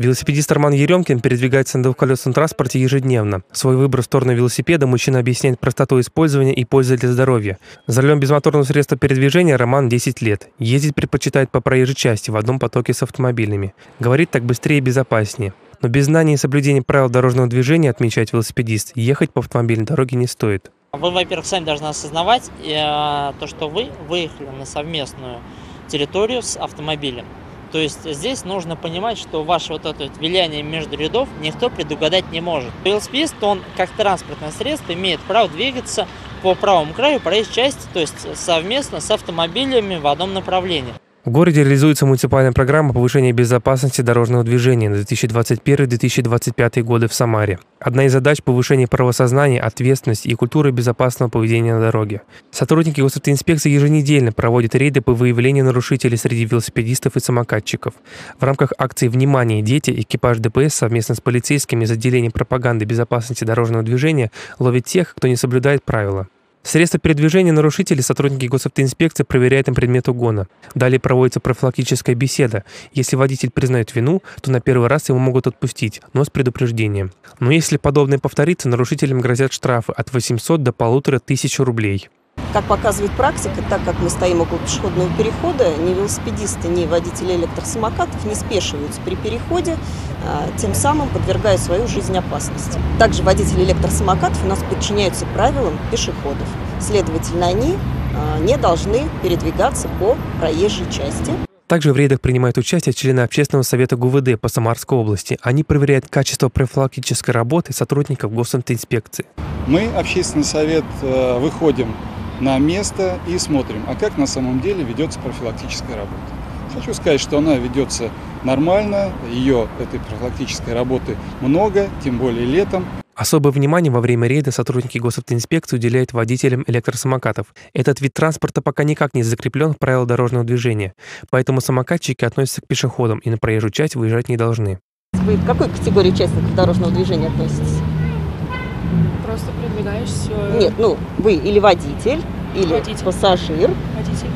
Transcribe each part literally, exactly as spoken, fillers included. Велосипедист Роман Еремкин передвигается на двухколесном транспорте ежедневно. Свой выбор в сторону велосипеда мужчина объясняет простотой использования и пользой для здоровья. За рулем безмоторного средства передвижения Роман десять лет. Ездить предпочитает по проезжей части в одном потоке с автомобилями. Говорит, так быстрее и безопаснее. Но без знаний и соблюдения правил дорожного движения, отмечает велосипедист, ехать по автомобильной дороге не стоит. Вы, во-первых, сами должны осознавать то, что вы выехали на совместную территорию с автомобилем. То есть здесь нужно понимать, что ваше вот это вот влияние между рядов никто предугадать не может. Велосипедист, он как транспортное средство имеет право двигаться по правому краю проезжей части, то есть совместно с автомобилями в одном направлении. В городе реализуется муниципальная программа повышения безопасности дорожного движения на две тысячи двадцать первый — две тысячи двадцать пятый годы в Самаре. Одна из задач – повышение правосознания, ответственности и культуры безопасного поведения на дороге. Сотрудники Госавтоинспекции еженедельно проводят рейды по выявлению нарушителей среди велосипедистов и самокатчиков. В рамках акции «Внимание дети!» экипаж ДПС совместно с полицейскими из отделения пропаганды безопасности дорожного движения ловит тех, кто не соблюдает правила. Средства передвижения нарушителей сотрудники Госавтоинспекции проверяют им предмет угона. Далее проводится профилактическая беседа. Если водитель признает вину, то на первый раз его могут отпустить, но с предупреждением. Но если подобное повторится, нарушителям грозят штрафы от восьмисот до полутора тысяч рублей. Как показывает практика, так как мы стоим около пешеходного перехода, ни велосипедисты, ни водители электросамокатов не спешиваются при переходе, тем самым подвергая свою жизнь опасности. Также водители электросамокатов у нас подчиняются правилам пешеходов. Следовательно, они не должны передвигаться по проезжей части. Также в рейдах принимают участие члены Общественного совета ГУВД по Самарской области. Они проверяют качество профилактической работы сотрудников Госавтоинспекции. Мы, общественный совет, выходим на место и смотрим, а как на самом деле ведется профилактическая работа. Хочу сказать, что она ведется нормально, ее, этой профилактической работы, много, тем более летом. Особое внимание во время рейда сотрудники Госавтоинспекции уделяют водителям электросамокатов. Этот вид транспорта пока никак не закреплен в правилах дорожного движения, поэтому самокатчики относятся к пешеходам и на проезжую часть выезжать не должны. Вы к какой категории участников дорожного движения относитесь? Просто продвигаешь все. Нет, ну, вы или водитель, или водитель. Пассажир. Водитель.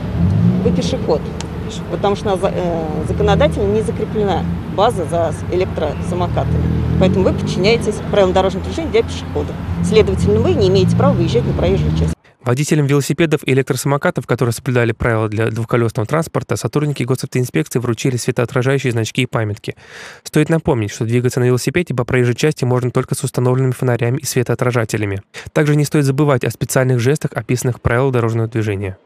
Вы пешеход. пешеход. Потому что э, законодательно не закреплена база за электросамокатами. Поэтому вы подчиняетесь правилам дорожного движения для пешеходов. Следовательно, вы не имеете права выезжать на проезжую часть. Водителям велосипедов и электросамокатов, которые соблюдали правила для двухколесного транспорта, сотрудники Госавтоинспекции вручили светоотражающие значки и памятки. Стоит напомнить, что двигаться на велосипеде по проезжей части можно только с установленными фонарями и светоотражателями. Также не стоит забывать о специальных жестах, описанных в правилах дорожного движения.